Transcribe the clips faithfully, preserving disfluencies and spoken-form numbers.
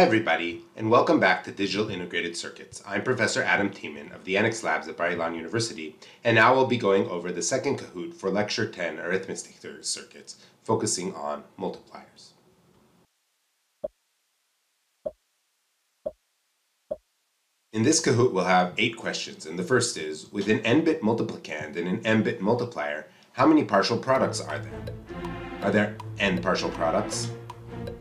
Hi everybody, and welcome back to Digital Integrated Circuits. I'm Professor Adam Teman of the EnICS Labs at Bar-Ilan University, and now we'll be going over the second Kahoot for Lecture ten, Arithmetic Circuits, focusing on multipliers. In this Kahoot, we'll have eight questions, and the first is, with an n-bit multiplicand and an m-bit multiplier, how many partial products are there? Are there n partial products,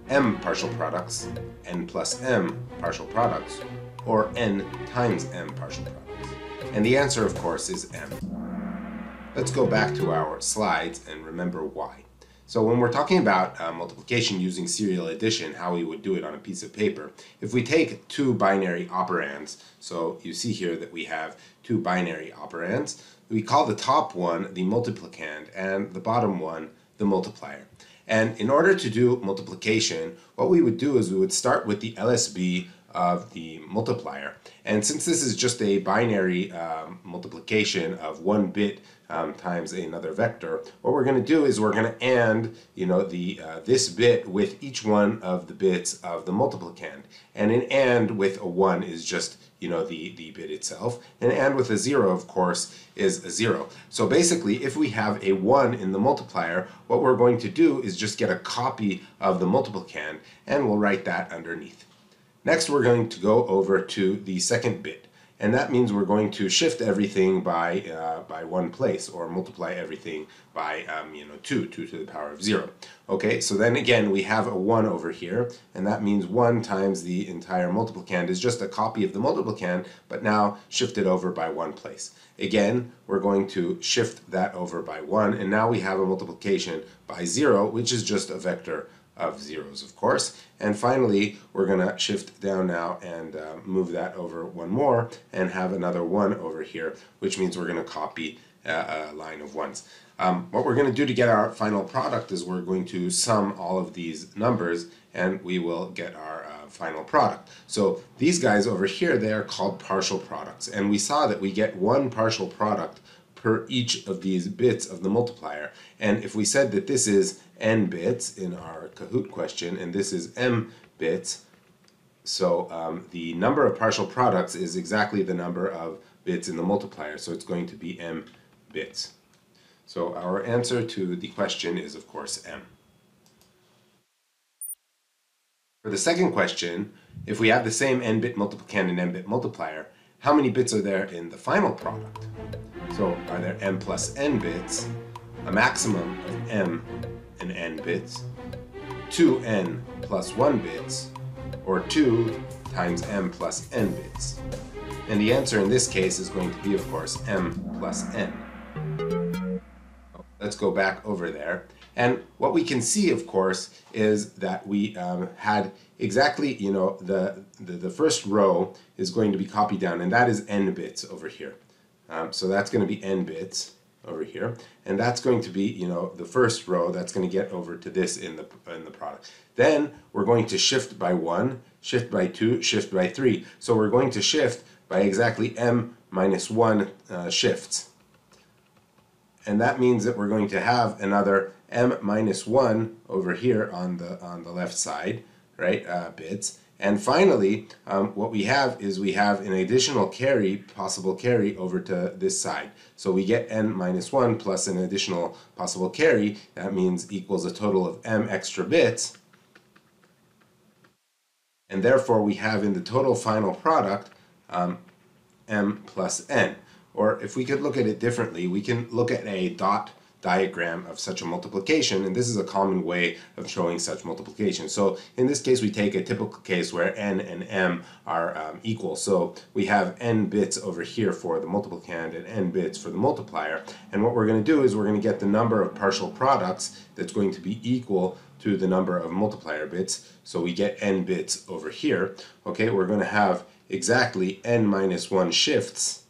m partial products, n plus m partial products, or n times m partial products? And the answer, of course, is m. Let's go back to our slides and remember why. So when we're talking about uh, multiplication using serial addition, how we would do it on a piece of paper, if we take two binary operands, so you see here that we have two binary operands, we call the top one the multiplicand and the bottom one the multiplier. And in order to do multiplication, what we would do is we would start with the L S B of the multiplier. And since this is just a binary um, multiplication of one bit um, times another vector, what we're going to do is we're going to AND, you know, the uh, this bit with each one of the bits of the multiplicand. And an AND with a one is just, you know, the, the bit itself. And AND with a zero, of course, is a zero. So basically, if we have a one in the multiplier, what we're going to do is just get a copy of the multiplicand, and we'll write that underneath. Next, we're going to go over to the second bit, and that means we're going to shift everything by uh, by one place, or multiply everything by um, you know two, two to the power of zero. Okay, so then again we have a one over here, and that means one times the entire multiplicand is just a copy of the multiplicand, but now shifted over by one place. Again, we're going to shift that over by one, and now we have a multiplication by zero, which is just a vector of zeros, of course. And finally, we're going to shift down now and uh, move that over one more and have another one over here, which means we're going to copy uh, a line of ones. Um, what we're going to do to get our final product is we're going to sum all of these numbers, and we will get our uh, final product. So these guys over here, they are called partial products, and we saw that we get one partial product per each of these bits of the multiplier. And if we said that this is n bits in our Kahoot question and this is m bits, so um, the number of partial products is exactly the number of bits in the multiplier, so it's going to be m bits. So our answer to the question is, of course, m. For the second question, if we have the same n-bit multiplicand and m-bit multiplier, how many bits are there in the final product? So are there m plus n bits, a maximum of m and n bits, two n plus one bits, or two times m plus n bits? And the answer in this case is going to be, of course, m plus n. Let's go back over there. And what we can see, of course, is that we um, had exactly, you know, the, the, the first row is going to be copied down, and that is n bits over here. Um, so that's going to be n bits over here, and that's going to be, you know, the first row that's going to get over to this in the in the product. Then we're going to shift by one, shift by two, shift by three. So we're going to shift by exactly m minus one uh, shifts, and that means that we're going to have another m minus one over here on the on the left side, right, uh, bits. And finally, um, what we have is we have an additional carry, possible carry, over to this side. So we get n minus one plus an additional possible carry. That means equals a total of m extra bits. And therefore, we have in the total final product um, m plus n. Or if we could look at it differently, we can look at a dot diagram of such a multiplication, and this is a common way of showing such multiplication. So in this case, we take a typical case where n and m are um, equal. So we have n bits over here for the multiplicand and n bits for the multiplier, and what we're going to do is we're going to get the number of partial products that's going to be equal to the number of multiplier bits, so we get n bits over here. Okay, we're going to have exactly n minus one shifts,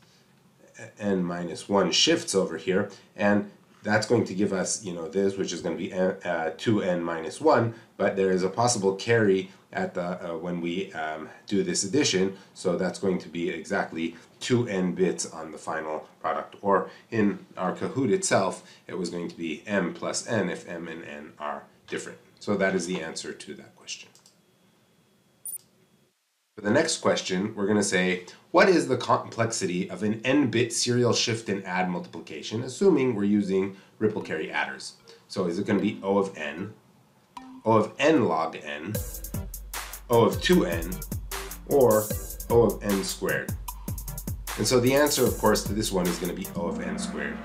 n minus one shifts over here, and that's going to give us, you know, this, which is going to be uh, two n minus one, but there is a possible carry at the uh, when we um, do this addition, so that's going to be exactly two n bits on the final product. Or in our Kahoot itself, it was going to be m plus n if m and n are different. So that is the answer to that question. For the next question, we're going to say, what is the complexity of an n-bit serial shift and add multiplication, assuming we're using ripple carry adders? So is it going to be O of n, O of n log n, O of two n, or O of n squared? And so the answer, of course, to this one is going to be O of n squared.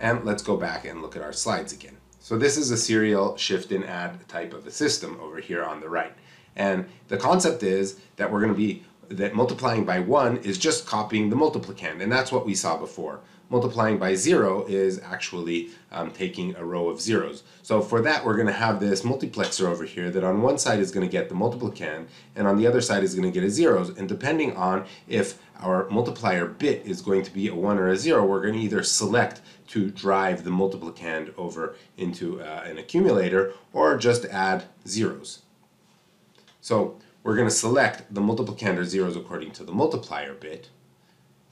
And let's go back and look at our slides again. So this is a serial shift and add type of a system over here on the right. And the concept is that we're going to be, that multiplying by one is just copying the multiplicand, and that's what we saw before. Multiplying by zero is actually um, taking a row of zeros. So for that, we're going to have this multiplexer over here that on one side is going to get the multiplicand, and on the other side is going to get a zeros. And depending on if our multiplier bit is going to be a one or a zero, we're going to either select to drive the multiplicand over into uh, an accumulator, or just add zeros. So we're going to select the multiplicand or zeros according to the multiplier bit.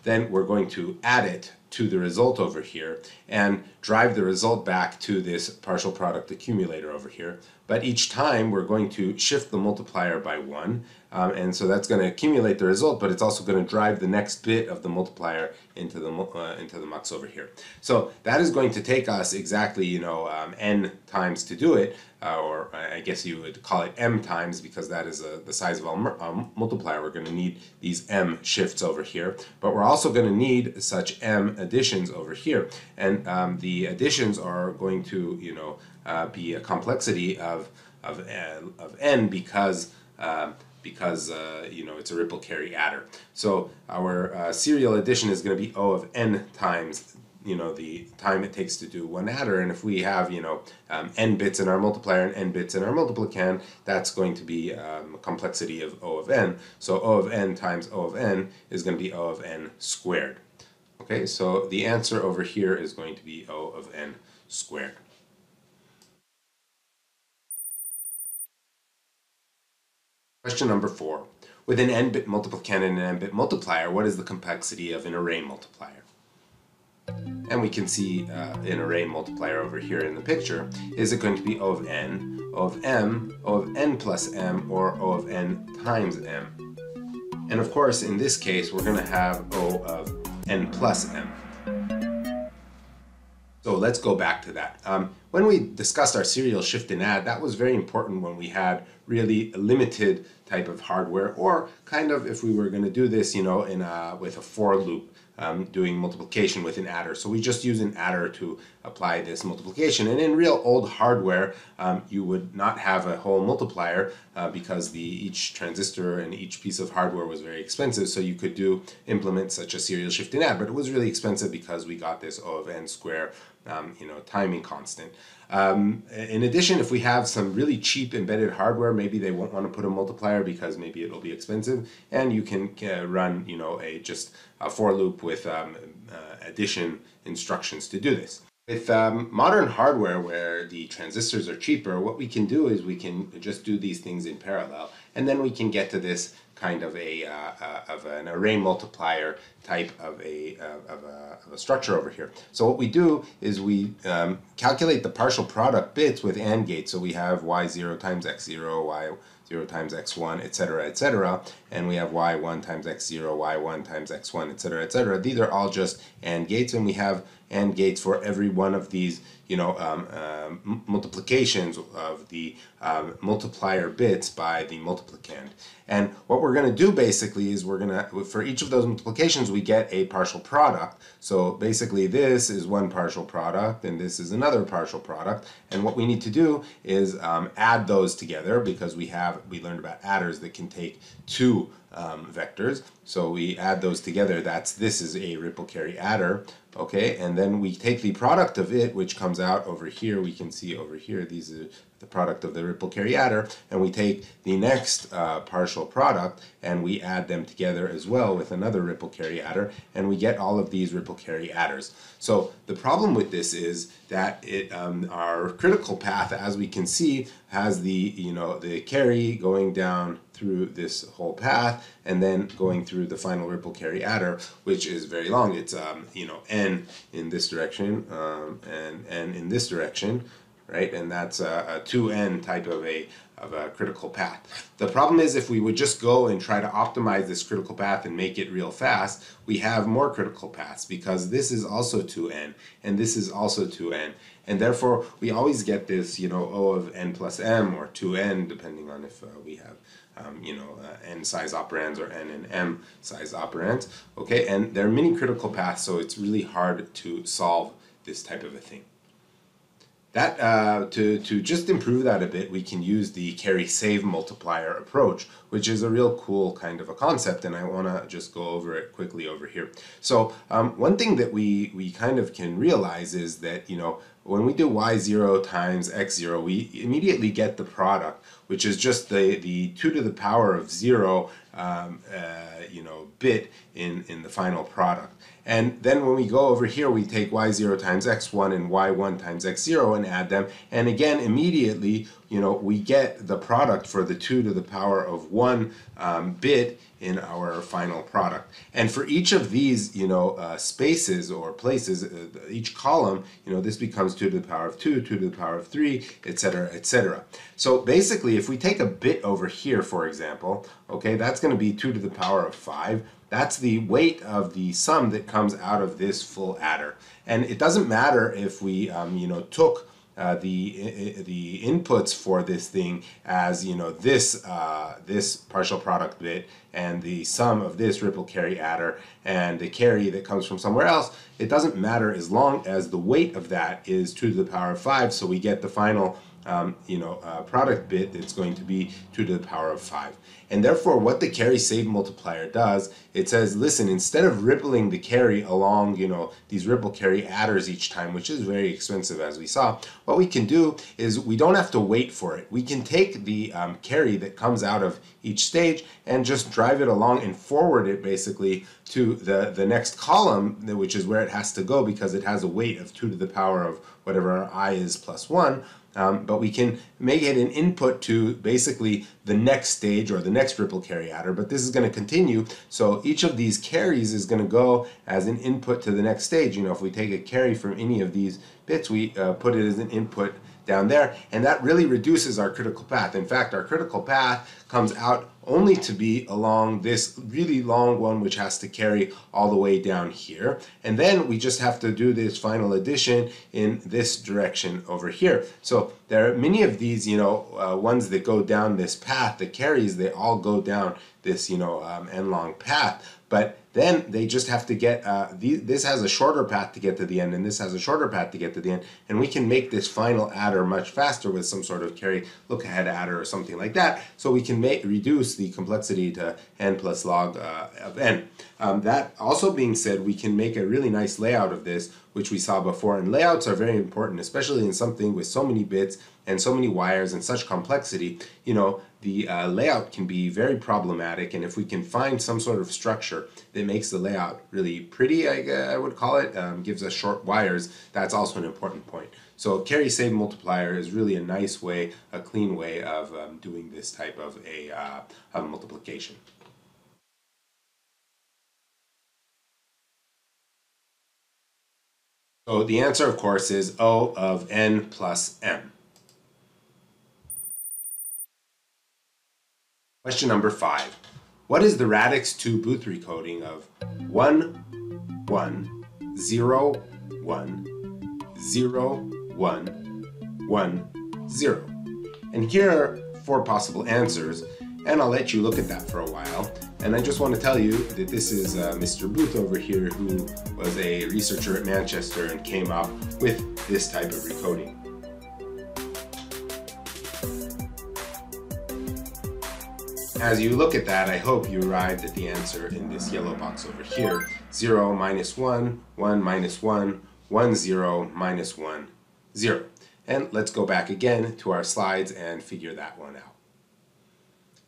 Then we're going to add it to the result over here and drive the result back to this partial product accumulator over here. But each time we're going to shift the multiplier by one. Um, and so that's going to accumulate the result, but it's also going to drive the next bit of the multiplier into the uh, into the mux over here. So that is going to take us exactly, you know, um, n times to do it, uh, or I guess you would call it m times, because that is uh, the size of our um, multiplier. We're going to need these m shifts over here, but we're also going to need such m additions over here, and um, the additions are going to, you know, uh, be a complexity of of uh, of n because. Uh, because uh, you know, it's a ripple carry adder. So our uh, serial addition is going to be O of n times, you know, the time it takes to do one adder. And if we have, you know, um, n bits in our multiplier and n bits in our multiplicand, that's going to be um, a complexity of O of n. So O of n times O of n is going to be O of n squared. Okay, so the answer over here is going to be O of n squared. Question number four. With an n-bit multiplicand and an n-bit multiplier, what is the complexity of an array multiplier? And we can see uh, an array multiplier over here in the picture. Is it going to be O of n, O of m, O of n plus m, or O of n times m? And of course, in this case, we're going to have O of n plus m. So let's go back to that. Um, when we discussed our serial shift and add, that was very important when we had really a limited type of hardware, or kind of if we were going to do this, you know, in a, with a for loop, um, doing multiplication with an adder. So we just use an adder to apply this multiplication. And in real old hardware, um, you would not have a whole multiplier uh, because the each transistor and each piece of hardware was very expensive. So you could do implement such a serial shift and add, but it was really expensive because we got this O of n squared Um, you know, timing constant. Um, in addition, if we have some really cheap embedded hardware, maybe they won't want to put a multiplier because maybe it'll be expensive, and you can uh, run, you know, a just a for loop with um, uh, addition instructions to do this. With um, modern hardware where the transistors are cheaper, what we can do is we can just do these things in parallel, and then we can get to this kind of a uh, uh, of an array multiplier type of a, uh, of a of a structure over here. So what we do is we um, calculate the partial product bits with AND gates. So we have y zero times x zero, y zero times x one, etc., etc., and we have y one times x zero, y one times x one, etc., etc. These are all just AND gates, and we have AND gates for every one of these, you know, um, uh, multiplications of the um, multiplier bits by the multiplicand. And what we're going to do basically is we're going to, for each of those multiplications, we get a partial product. So basically this is one partial product and this is another partial product. And what we need to do is um, add those together, because we have, we learned about adders that can take two um, vectors. So we add those together. That's, this is a ripple carry adder. Okay, and then we take the product of it, which comes out over here. We can see over here, these are the product of the ripple carry adder, and we take the next uh, partial product and we add them together as well with another ripple carry adder, and we get all of these ripple carry adders. So the problem with this is that it, um, our critical path, as we can see, has the, you know, the carry going down through this whole path and then going through the final ripple carry adder, which is very long. It's um, you know, n in this direction um, and n in this direction, right? And that's a, a two N type of a, of a critical path. The problem is if we would just go and try to optimize this critical path and make it real fast, we have more critical paths because this is also two N and this is also two N. And therefore, we always get this, you know, O of N plus M or two N, depending on if uh, we have, um, you know, uh, N size operands or N and M size operands. Okay, and there are many critical paths, so it's really hard to solve this type of a thing. That, uh, to, to just improve that a bit, we can use the carry-save multiplier approach, which is a real cool kind of a concept, and I want to just go over it quickly over here. So um, one thing that we, we kind of can realize is that, you know, when we do y zero times x zero, we immediately get the product, which is just the, the two to the power of zero um, uh, you know, bit in, in the final product. And then when we go over here, we take y zero times x one and y one times x zero and add them. And again, immediately, you know, we get the product for the two to the power of one um, bit in our final product. And for each of these, you know, uh, spaces or places, uh, each column, you know, this becomes two to the power of two, two to the power of three, et cetera, et cetera. So basically, if we take a bit over here, for example, okay, that's going to be two to the power of five. That's the weight of the sum that comes out of this full adder. And it doesn't matter if we, um, you know, took uh, the, the inputs for this thing as, you know, this, uh, this partial product bit and the sum of this ripple carry adder and the carry that comes from somewhere else. It doesn't matter as long as the weight of that is two to the power of five. So we get the final Um, you know, uh, product bit that's going to be two to the power of five. And therefore, what the carry save multiplier does, it says, listen, instead of rippling the carry along, you know, these ripple carry adders each time, which is very expensive as we saw, what we can do is we don't have to wait for it. We can take the um, carry that comes out of each stage and just drive it along and forward it basically to the, the next column, which is where it has to go because it has a weight of two to the power of whatever our I is plus one. Um, but we can make it an input to basically the next stage or the next ripple carry adder, but this is going to continue. So each of these carries is going to go as an input to the next stage. You know, if we take a carry from any of these bits, we uh, put it as an input down there, and that really reduces our critical path. In fact, our critical path comes out only to be along this really long one, which has to carry all the way down here. And then we just have to do this final addition in this direction over here. So there are many of these, you know, uh, ones that go down this path, the carries, they all go down this, you know, um, n-long path. But then they just have to get, uh, the, this has a shorter path to get to the end, and this has a shorter path to get to the end, and we can make this final adder much faster with some sort of carry look ahead adder or something like that, so we can make, reduce the complexity to n plus log uh, of n. Um, that also being said, we can make a really nice layout of this, which we saw before, and layouts are very important, especially in something with so many bits and so many wires and such complexity. You know, the uh, layout can be very problematic, and if we can find some sort of structure that makes the layout really pretty, I, I would call it, um, gives us short wires, that's also an important point. So carry save multiplier is really a nice way, a clean way of um, doing this type of a uh, of multiplication. So the answer, of course, is O of N plus M. Question number five. What is the Radix two Booth recoding of one one zero one zero one one zero? And here are four possible answers, and I'll let you look at that for a while. And I just want to tell you that this is uh, Mister Booth over here, who was a researcher at Manchester and came up with this type of recoding. As you look at that, I hope you arrived at the answer in this yellow box over here. zero minus one, one minus one, one zero minus one, zero. And let's go back again to our slides and figure that one out.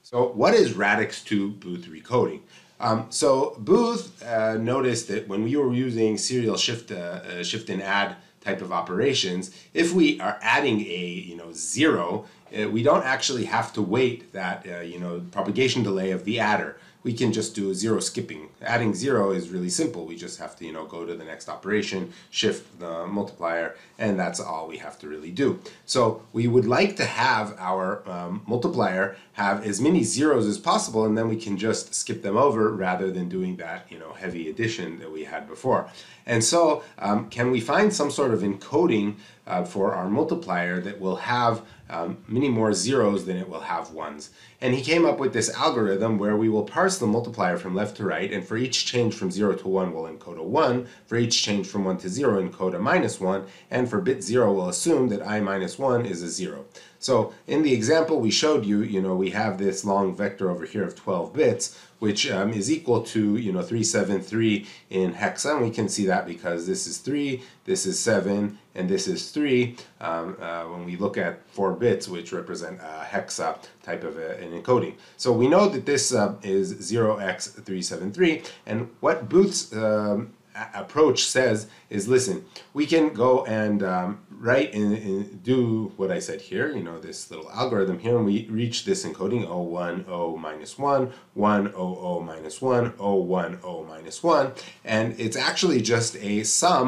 So what is Radix two Booth recoding? Um, so Booth uh, noticed that when we were using serial shift, uh, uh, shift and add type of operations, if we are adding a you know zero, uh, we don't actually have to wait that uh, you know propagation delay of the adder. we can just do zero skipping. Adding zero is really simple. We just have to, you know, go to the next operation, shift the multiplier, and that's all we have to really do. So we would like to have our um, multiplier have as many zeros as possible, and then we can just skip them over rather than doing that, you know, heavy addition that we had before. And so um, can we find some sort of encoding uh, for our multiplier that will have Um, many more zeros than it will have ones? And he came up with this algorithm where we will parse the multiplier from left to right, and for each change from zero to one we'll encode a one, for each change from one to zero encode a minus one, and for bit zero we'll assume that I minus one is a zero. So in the example we showed you, you know, we have this long vector over here of twelve bits, which um, is equal to, you know, three seven three in hexa, and we can see that because this is three, this is seven, and this is three, um, uh, when we look at four bits, which represent a hexa type of a, an encoding. So we know that this uh, is zero x three seven three, and what Booth's um, approach says is, listen, we can go and um, write and, and do what I said here, you know, this little algorithm here, and we reach this encoding zero one zero minus one, one zero zero minus one, zero one zero minus one, and it's actually just a sum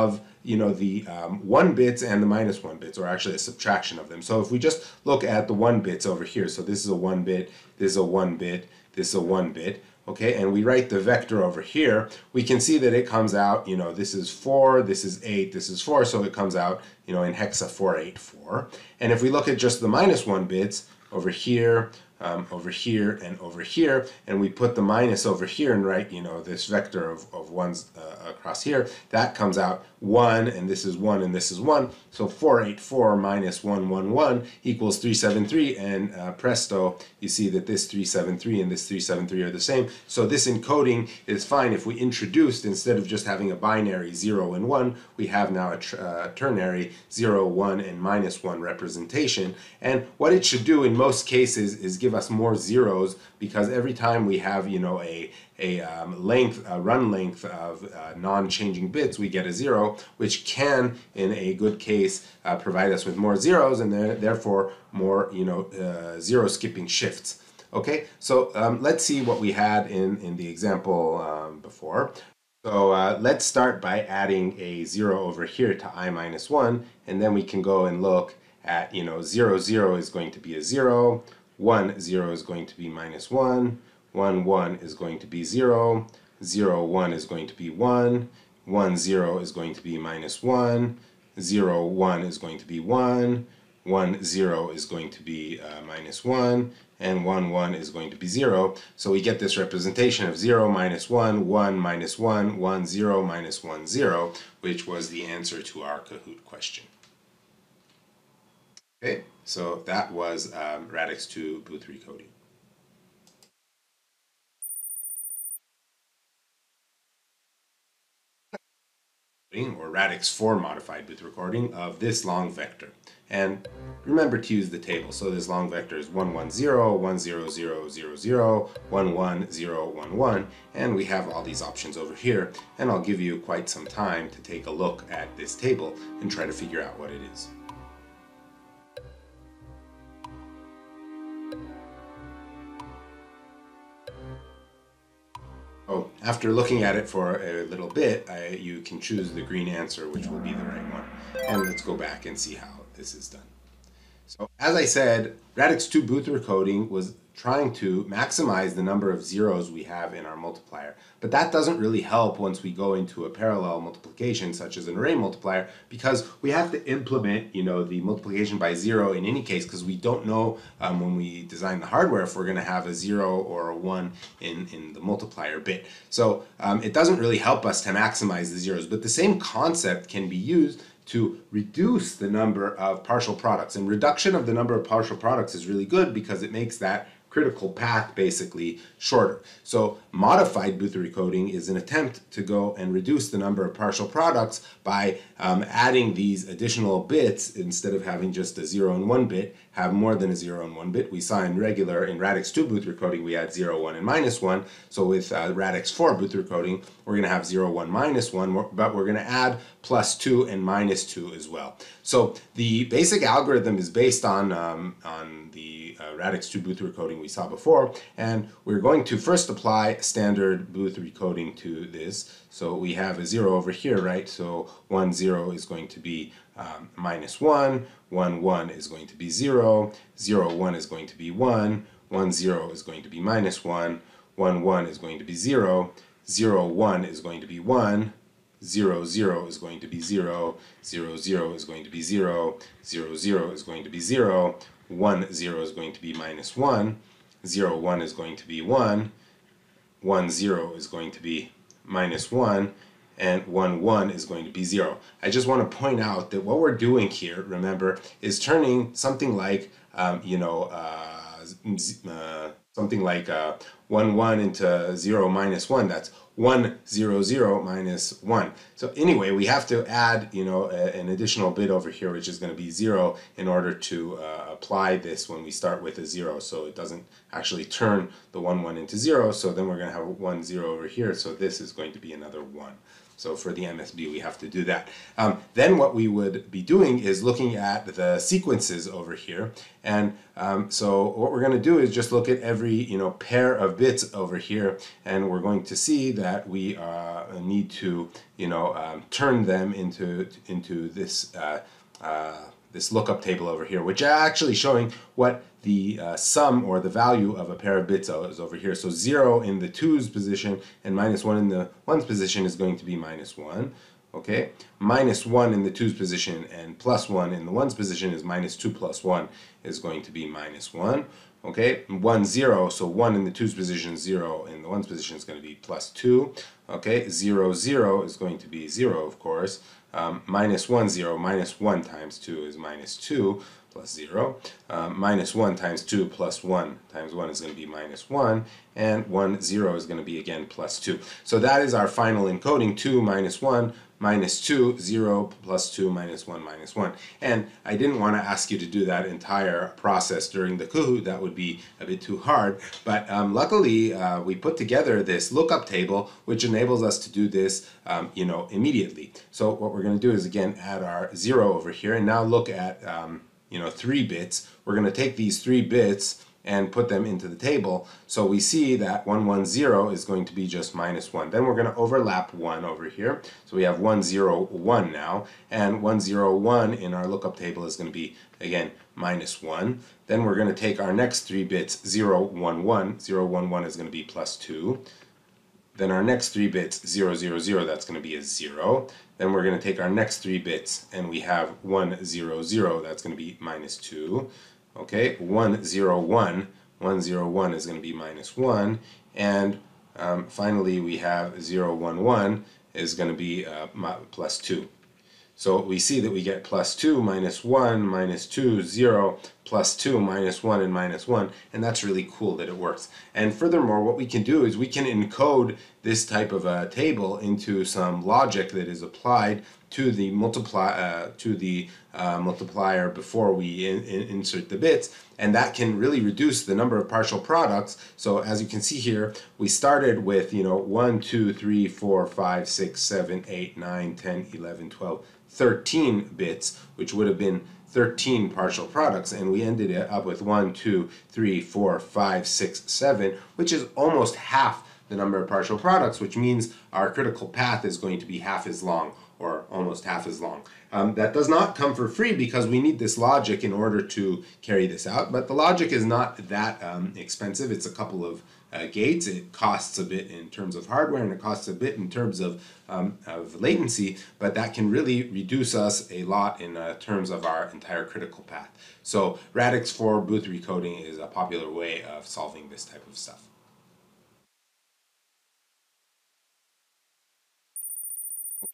of, you know, the um, one bits and the minus one bits, or actually a subtraction of them. So if we just look at the one bits over here, so this is a one bit, this is a one bit, this is a one bit, okay, and we write the vector over here, we can see that it comes out, you know, this is four, this is eight, this is four, so it comes out, you know, in hexa four eight four. And if we look at just the minus one bits over here, um, over here, and over here, and we put the minus over here and write, you know, this vector of, of ones uh, across here, that comes out one, and this is one, and this is one, so four eight four minus one one one equals three seven three, and uh, presto, you see that this three seven three and this three seven three are the same. So this encoding is fine if we introduced, instead of just having a binary zero and one, we have now a tr uh, ternary zero, one, and minus one representation. And what it should do in most cases is give us more zeros, because every time we have, you know, a a um, length, a run length of uh, non-changing bits, we get a zero, which can, in a good case, uh, provide us with more zeros and th therefore more, you know, uh, zero-skipping shifts. Okay, so um, let's see what we had in, in the example um, before. So uh, let's start by adding a zero over here to I minus one, and then we can go and look at, you know, zero, zero is going to be a zero, one, zero is going to be minus one, one, one is going to be zero, zero, one is going to be one, one, zero is going to be minus one, zero, one is going to be one, one, zero is going to be uh, minus one, and one, one is going to be zero. So we get this representation of zero, minus one, one, minus one, one, zero, minus one, zero, which was the answer to our Kahoot question. Okay, so that was um, Radix two Booth recoding. Or Radix four modified Booth recording of this long vector. And remember to use the table. So this long vector is one one zero, one zero zero zero zero, one one zero one one, and we have all these options over here, and I'll give you quite some time to take a look at this table and try to figure out what it is. Oh, after looking at it for a little bit, I, you can choose the green answer, which will be the right one. And let's go back and see how this is done. So as I said, Radix two Booth recoding was trying to maximize the number of zeros we have in our multiplier. But that doesn't really help once we go into a parallel multiplication, such as an array multiplier, because we have to implement, you know, the multiplication by zero in any case, because we don't know um, when we design the hardware if we're going to have a zero or a one in, in the multiplier bit. So um, it doesn't really help us to maximize the zeros, but the same concept can be used to reduce the number of partial products. And reduction of the number of partial products is really good because it makes that critical path basically shorter. So modified Booth recoding is an attempt to go and reduce the number of partial products by um, adding these additional bits. Instead of having just a zero and one bit, have more than a zero and one bit. We saw in regular, in Radix two Booth recoding, we had zero, one, and minus one. So with uh, Radix four Booth recoding, we're going to have zero, one, minus one, but we're going to add plus two and minus two as well. So the basic algorithm is based on, um, on the uh, Radix two Booth recoding what we saw before, and we're going to first apply standard Booth recoding to this. So we have a zero over here, right? So one zero is going to be um, minus one, one one is going to be zero, zero one is going to be one, one zero is going to be minus one, one one is going to be zero, zero one is going to be one, zero zero is going to be zero, zero zero is going to be zero, zero zero is going to be zero, one zero is going to be minus one, zero one is going to be one, one zero is going to be minus one, and one one is going to be zero. I just want to point out that what we're doing here, remember, is turning something like um, you know uh, uh, something like uh, one one into zero minus one. That's one zero zero minus one. So anyway, we have to add, you know, a, an additional bit over here, which is going to be zero, in order to uh, apply this when we start with a zero, so it doesn't actually turn the one one into zero. So then we're going to have one zero over here. So this is going to be another one. So for the M S B, we have to do that. Um, then what we would be doing is looking at the sequences over here. And um, so what we're going to do is just look at every, you know, pair of bits over here. And we're going to see that we uh, need to, you know, um, turn them into, into this, uh, uh, this lookup table over here, which is actually showing what the uh, sum or the value of a pair of bits is over here. So zero in the two's position and minus one in the one's position is going to be minus one. Okay, minus one in the two's position and plus one in the one's position is minus two plus one is going to be minus one. Okay, one zero, so one in the two's position, zero in the one's position is going to be plus two. Okay, zero zero is going to be zero, of course. Um, minus one zero, minus one times two is minus two plus zero. Um, minus one times two plus one times one is going to be minus one, and one zero is going to be again plus two. So that is our final encoding: two minus one minus two, zero plus two minus one minus one. And I didn't want to ask you to do that entire process during the Kahoot. That would be a bit too hard. But um, luckily, uh, we put together this lookup table, which enables us to do this, um, you know, immediately. So what we're going to do is again add our zero over here, and now look at um, you know, three bits. We're going to take these three bits and put them into the table. So we see that one one zero is going to be just minus one. Then we're going to overlap one over here. So we have one zero one now, and one zero one in our lookup table is going to be again minus one. Then we're going to take our next three bits: zero one one, zero one one is going to be plus two. Then our next three bits, zero zero zero, that's going to be a zero. Then we're going to take our next three bits, and we have one zero zero, that's going to be minus two. Okay, one zero one, one zero one is going to be minus one, and um, finally we have zero one one is going to be uh, plus two. So we see that we get plus two, minus one, minus two, zero, plus two, minus one, and minus one, and that's really cool that it works. And furthermore, what we can do is we can encode this type of a table into some logic that is applied to the multiply uh, to the uh, multiplier before we in, in insert the bits, and that can really reduce the number of partial products. So as you can see here, we started with, you know, one, two, three, four, five, six, seven, eight, nine, ten, eleven, twelve, thirteen bits, which would have been thirteen partial products, and we ended it up with one, two, three, four, five, six, seven, which is almost half the number of partial products, which means our critical path is going to be half as long, or almost half as long. Um, that does not come for free because we need this logic in order to carry this out, but the logic is not that um, expensive. It's a couple of uh, gates. It costs a bit in terms of hardware, and it costs a bit in terms of, um, of latency, but that can really reduce us a lot in uh, terms of our entire critical path. So Radix four Booth recoding is a popular way of solving this type of stuff.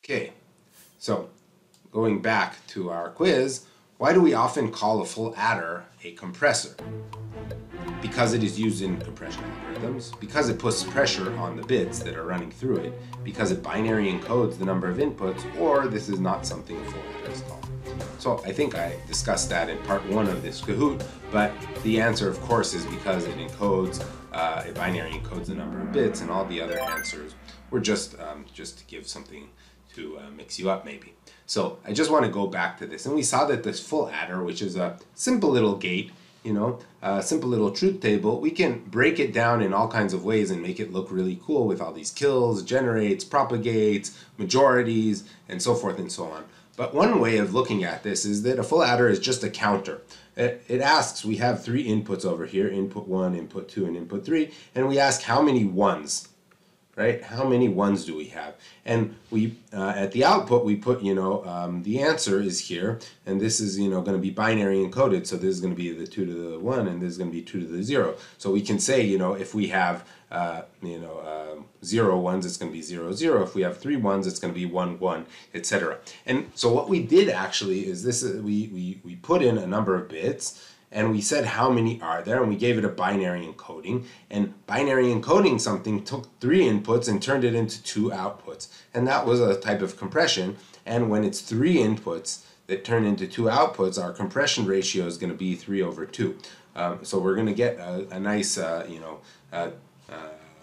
Okay. So, going back to our quiz, why do we often call a full adder a compressor? Because it is used in compression algorithms, because it puts pressure on the bits that are running through it, because it binary encodes the number of inputs, or this is not something a full adder is called. So I think I discussed that in part one of this Kahoot, but the answer, of course, is because it encodes, uh, it binary encodes the number of bits, and all the other answers were just, um, just to give something to uh, mix you up maybe. So I just want to go back to this, and we saw that this full adder, which is a simple little gate, you know, a simple little truth table, we can break it down in all kinds of ways and make it look really cool with all these kills, generates, propagates, majorities, and so forth and so on. But one way of looking at this is that a full adder is just a counter. It, it asks, we have three inputs over here, input one, input two, and input three, and we ask how many ones, right? How many ones do we have? And we, uh, at the output, we put, you know, um, the answer is here, and this is, you know, going to be binary encoded, so this is going to be the two to the one, and this is going to be two to the zero. So we can say, you know, if we have, uh, you know, uh, zero ones, it's going to be zero, zero. If we have three ones, it's going to be one, one, et cetera. And so what we did actually is this, uh, we, we, we put in a number of bits, and we said how many are there, and we gave it a binary encoding. And binary encoding something took three inputs and turned it into two outputs. And that was a type of compression. And when it's three inputs that turn into two outputs, our compression ratio is going to be three over two. Um, so we're going to get a, a nice, uh, you know, uh, uh,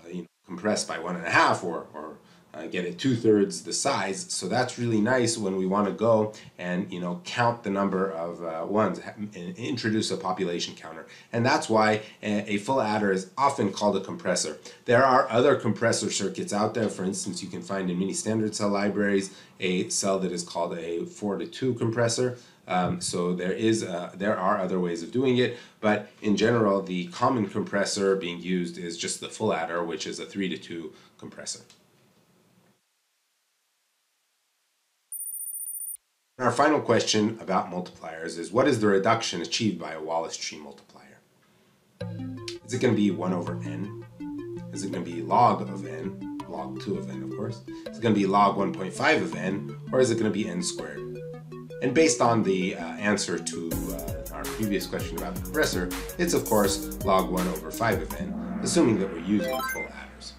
you know, compressed by one and a half, or, or uh, get it two-thirds the size. So that's really nice when we want to go and, you know, count the number of uh, ones and introduce a population counter. And that's why a full adder is often called a compressor. There are other compressor circuits out there. For instance, you can find in many standard cell libraries a cell that is called a four to two compressor. Um, so there is uh, there are other ways of doing it, but in general, the common compressor being used is just the full adder, which is a three to two compressor. Our final question about multipliers is, what is the reduction achieved by a Wallace tree multiplier? Is it going to be one over n? Is it going to be log of n, log two of n, of course? Is it going to be log one point five of n, or is it going to be n squared? And based on the uh, answer to uh, our previous question about the compressor, it's of course log one over five of n, assuming that we're using full adders.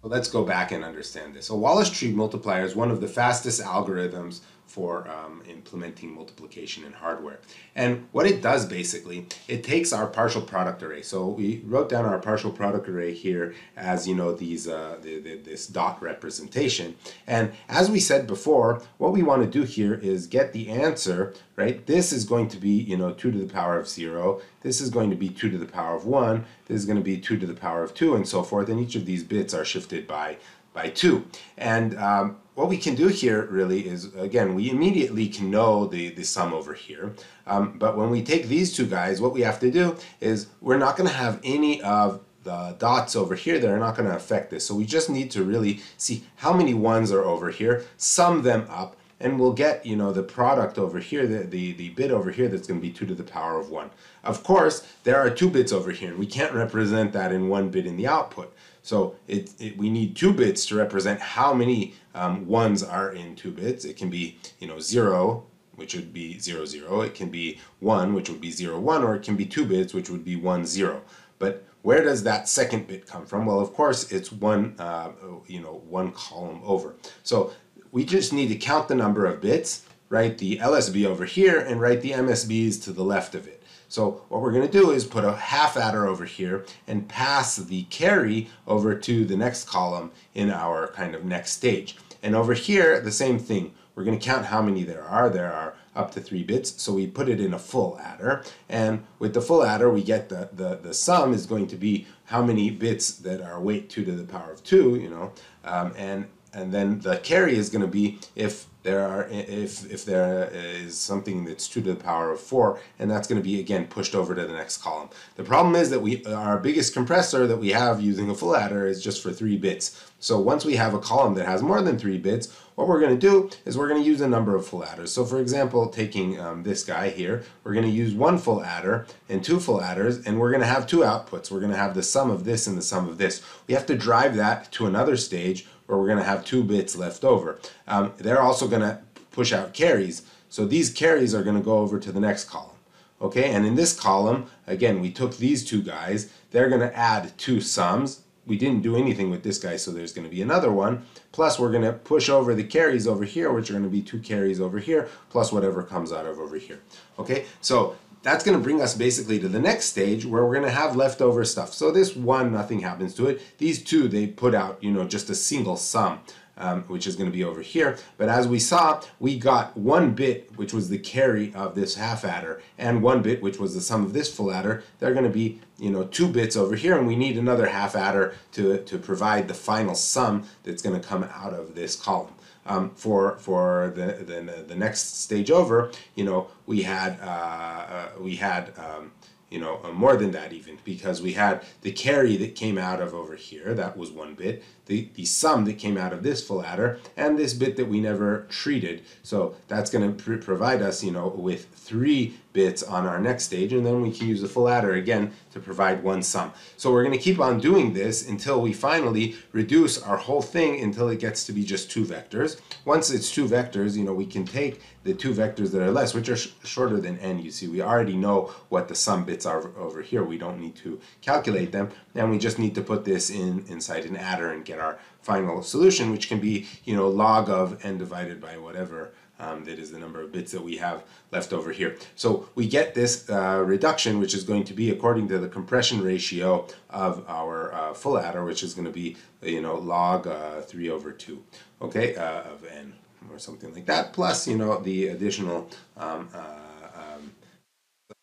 Well, let's go back and understand this. A Wallace tree multiplier is one of the fastest algorithms for um, implementing multiplication in hardware. And what it does basically, it takes our partial product array. So we wrote down our partial product array here as, you know, these uh, the, the, this dot representation. And as we said before, what we want to do here is get the answer, right? This is going to be, you know, two to the power of zero. This is going to be two to the power of one. This is going to be two to the power of two, and so forth. And each of these bits are shifted by by two. And um, what we can do here really is, again, we immediately can know the, the sum over here. Um, but when we take these two guys, what we have to do is we're not going to have any of the dots over here that are not going to affect this. So we just need to really see how many ones are over here, sum them up, and we'll get, you know, the product over here, the, the, the bit over here that's going to be two to the power of one. Of course, there are two bits over here, and we can't represent that in one bit in the output. So it, it, we need two bits to represent how many um, ones are in two bits. It can be, you know, zero, which would be zero, zero. It can be one, which would be zero, one, or it can be two bits, which would be one, zero. But where does that second bit come from? Well, of course, it's one, uh, you know, one column over. So we just need to count the number of bits, write the L S B over here, and write the M S Bs to the left of it. So what we're going to do is put a half adder over here and pass the carry over to the next column in our kind of next stage. And over here, the same thing. We're going to count how many there are. There are up to three bits, so we put it in a full adder. And with the full adder, we get the, the, the sum is going to be how many bits that are weight two to the power of two, you know, um, and and then the carry is going to be if there are if if there is something that's two to the power of four, and that's going to be again pushed over to the next column. The problem is that we our biggest compressor that we have using a full adder is just for three bits. So once we have a column that has more than three bits, what we're going to do is we're going to use a number of full adders. So for example, taking um, this guy here, we're going to use one full adder and two full adders, and we're going to have two outputs. We're going to have the sum of this and the sum of this. We have to drive that to another stage where we're going to have two bits left over. Um, they're also going to push out carries. So these carries are going to go over to the next column. Okay, and in this column, again, we took these two guys. They're going to add two sums. We didn't do anything with this guy, so there's going to be another one. Plus, we're going to push over the carries over here, which are going to be two carries over here, plus whatever comes out of over here. Okay, so that's going to bring us basically to the next stage where we're going to have leftover stuff. So this one, nothing happens to it. These two, they put out, you know, just a single sum. um, which is going to be over here. But as we saw, we got one bit, which was the carry of this half adder, and one bit, which was the sum of this full adder. They're going to be, you know, two bits over here, and we need another half adder to, to provide the final sum that's going to come out of this column. Um, for for the, the the next stage over, you know, we had uh, uh, we had um, you know uh, more than that even, because we had the carry that came out of over here, that was one bit, the the sum that came out of this full adder, and this bit that we never treated. So that's going to pr provide us, you know, with three bits on our next stage, and then we can use the full adder again to provide one sum. So we're going to keep on doing this until we finally reduce our whole thing until it gets to be just two vectors. Once it's two vectors, you know, we can take the two vectors that are less, which are sh shorter than n. You see, we already know what the sum bits are over here. We don't need to calculate them, and we just need to put this in inside an adder and get our final solution, which can be, you know, log of n divided by whatever. Um, that is the number of bits that we have left over here. So we get this uh, reduction, which is going to be according to the compression ratio of our uh, full adder, which is going to be, you know, log uh, three over two, okay, uh, of n or something like that, plus, you know, the additional um, uh, um,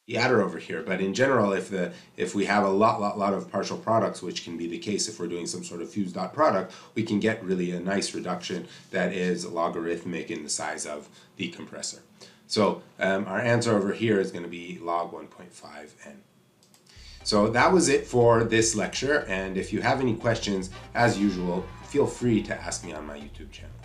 the adder over here. But in general, if the if we have a lot lot lot of partial products, which can be the case if we're doing some sort of fused dot product, we can get really a nice reduction that is logarithmic in the size of the compressor. So um, our answer over here is going to be log one point five n. So that was it for this lecture, and if you have any questions, as usual, feel free to ask me on my YouTube channel.